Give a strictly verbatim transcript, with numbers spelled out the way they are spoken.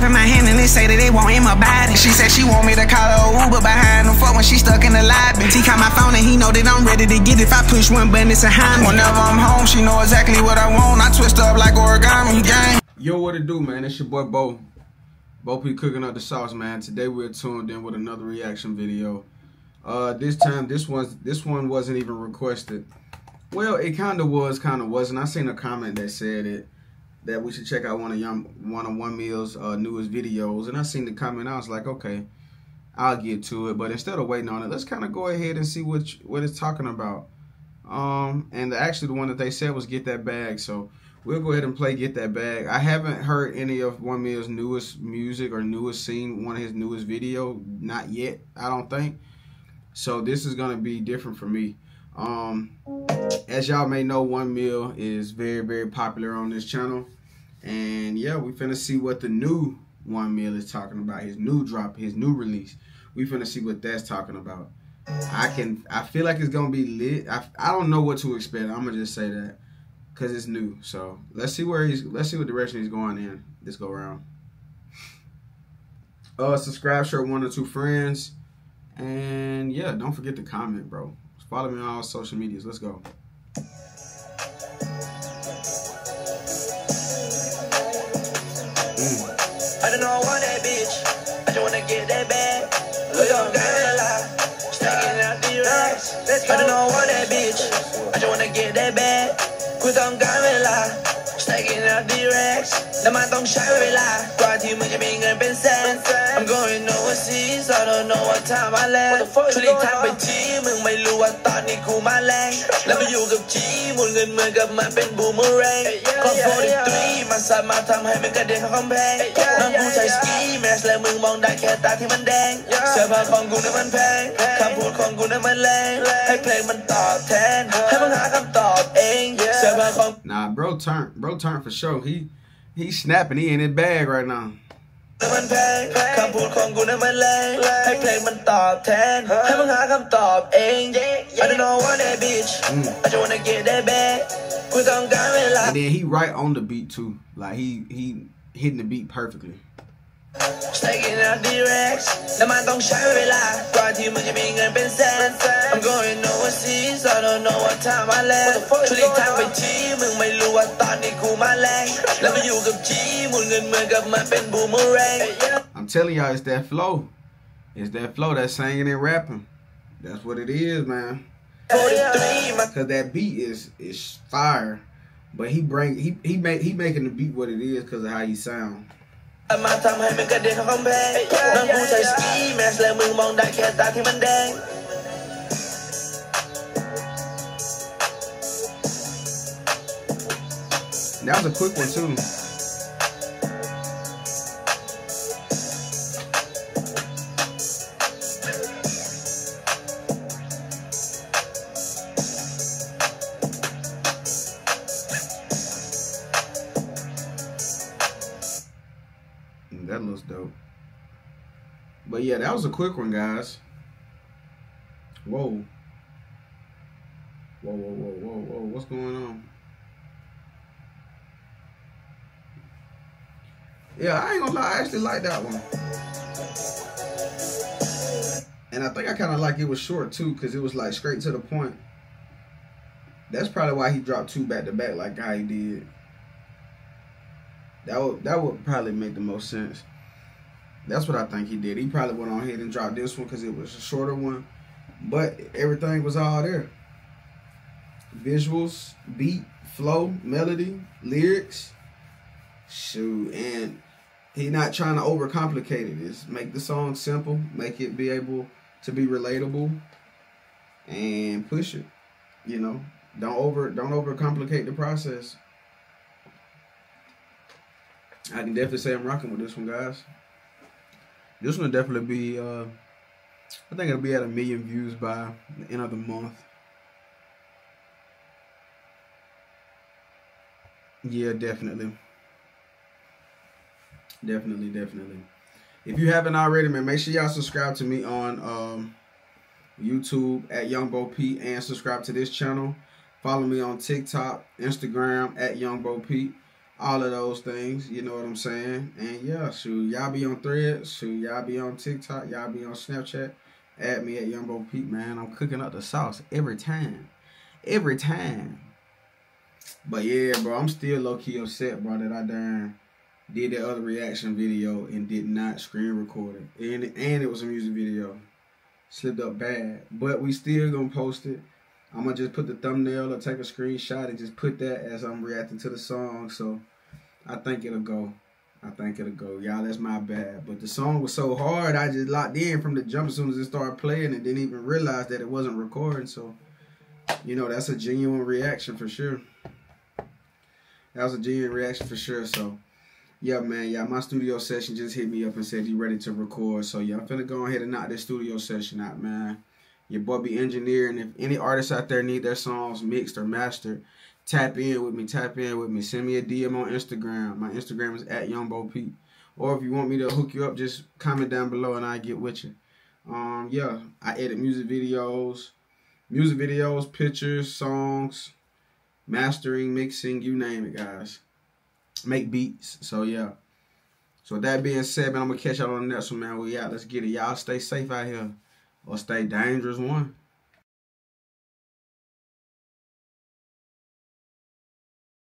Pop in my hand and they say that they want in my body. She said she want me to call her Uber behind the fuck when she stuck in the lobby. T caught my phone and he know that I'm ready to get it. If I push one button, it's a Heimlich. Whenever I'm home, she know exactly what I want. I twist up like origami, gang. Yo, what it do, man? It's your boy Bo. Bopete cooking up the sauce, man. Today we're tuned in with another reaction video. Uh, this time, this one, this one wasn't even requested. Well, it kind of was, kind of wasn't. I seen a comment that said it that we should check out one of Young one of one mill's uh, newest videos, and I seen the comment. I was like, okay, I'll get to it. But instead of waiting on it, let's kind of go ahead and see what what it's talking about. Um, and actually, the one that they said was "Get That Bag," so we'll go ahead and play "Get That Bag." I haven't heard any of one mill's newest music or newest scene, one of his newest video, not yet. I don't think. So this is gonna be different for me. Um, as y'all may know, one mill is very, very popular on this channel, and yeah, we finna see what the new one mill is talking about. His new drop, his new release. We finna see what that's talking about. I can, I feel like it's gonna be lit. I, I don't know what to expect. I'm gonna just say that because it's new. So let's see where he's, let's see what direction he's going in this go round. Uh, subscribe, share one or two friends. And yeah, don't forget to comment, bro. Follow me on all social medias. Let's go. Mm. I don't know why that bitch. I don't wanna get that bag. Look, I'm down a lot. Stacking out the racks. I don't know why that bitch. I don't wanna get that bag. Cause I'm down a lot. Stacking out the racks. The man don't shy with lie. God, you make me a bit sad. I'm going overseas, I don't know what time I left. Truly time with G, mừng mày lưu at thought ni cool my leg. Let me you gặp G, một người mời gặp my bên boomerang. Còn forty-three, mà sao mà thăm hai mình cả đêm không bang. Mang bu chạy ski, mask là mừng mong đại khe ta thì mình đen. Sợ bà con cùng nó mình phang, cảm hút con cùng nó mình lên. Hay play mình tỏ thén, hay mình hả cắm tỏ anh. Sợ bà con. Nah, bro turn, bro turn for sure. He, he snapping, he in his bag right now. Mình phang, cảm hút con của nó mới lên. Hay play mình tỏ thén, hay mình hả cắm tỏ anh. I don't know what that bitch. I just wanna get that bag. Cause I'm going like. And then he right on the beat too. Like he he hitting the beat perfectly. Stacking out the racks. The man don't shy with lie. God, you make me a bit sad. I'm going overseas. I don't know what time I left. Truly time with G, mừng mày lưu at thought ni cool my leg. Let me you gặp G, một người mời gặp my bên boomerang. I'm telling y'all, it's that flow. It's that flow, that singing and rapping. That's what it is, man. Cause that beat is is fire, but he bring he he make he making the beat what it is because of how he sound. My time hay mình cái đêm không bang. Đang bu chạy ski, mask là mừng mong đại khe ta thì mình đen. That was a quick one too. That looks dope. But yeah, that was a quick one, guys. Whoa. Whoa, whoa, whoa, whoa, whoa. What's going on? Yeah, I ain't gonna lie. I actually like that one. And I think I kind of like it was short, too, because it was like straight to the point. That's probably why he dropped two back-to-back like how he did. That would, that would probably make the most sense. That's what I think he did. He probably went on ahead and dropped this one because it was a shorter one. But everything was all there. Visuals, beat, flow, melody, lyrics. Shoot. And he's not trying to overcomplicate it. It's make the song simple. Make it be able to be relatable. And push it. You know, don't over don't overcomplicate the process. I can definitely say I'm rocking with this one, guys. This one will definitely be, uh, I think it'll be at a million views by the end of the month. Yeah, definitely. Definitely, definitely. If you haven't already, man, make sure y'all subscribe to me on um, YouTube at Young Bopete and subscribe to this channel. Follow me on TikTok, Instagram at Young Bopete. all of those things, you know what I'm saying? And yeah, shoot, y'all be on Threads, shoot, y'all be on TikTok, y'all be on Snapchat. Add me at Young Bopete, man. I'm cooking up the sauce every time. Every time. But yeah, bro, I'm still low-key upset, bro, that I done did that other reaction video and did not screen record it. And, and it was a music video. Slipped up bad. But we still gonna post it. I'm gonna just put the thumbnail or take a screenshot and just put that as I'm reacting to the song. So I think it'll go. I think it'll go. Y'all, that's my bad. But the song was so hard, I just locked in from the jump as soon as it started playing and didn't even realize that it wasn't recording. So, you know, that's a genuine reaction for sure. That was a genuine reaction for sure. So, yeah, man. Yeah, my studio session just hit me up and said, you ready to record? So, yeah, I'm finna go ahead and knock this studio session out, man. Your boy be engineering. If any artists out there need their songs mixed or mastered, tap in with me, tap in with me. Send me a D M on Instagram. My Instagram is at Young Bopete. Or if you want me to hook you up, just comment down below and I get with you. Um, yeah, I edit music videos, music videos, pictures, songs, mastering, mixing, you name it, guys. Make beats. So yeah. So with that being said, man, I'm gonna catch y'all on the next one, man. We out. Let's get it. Y'all stay safe out here. Or stay dangerous one.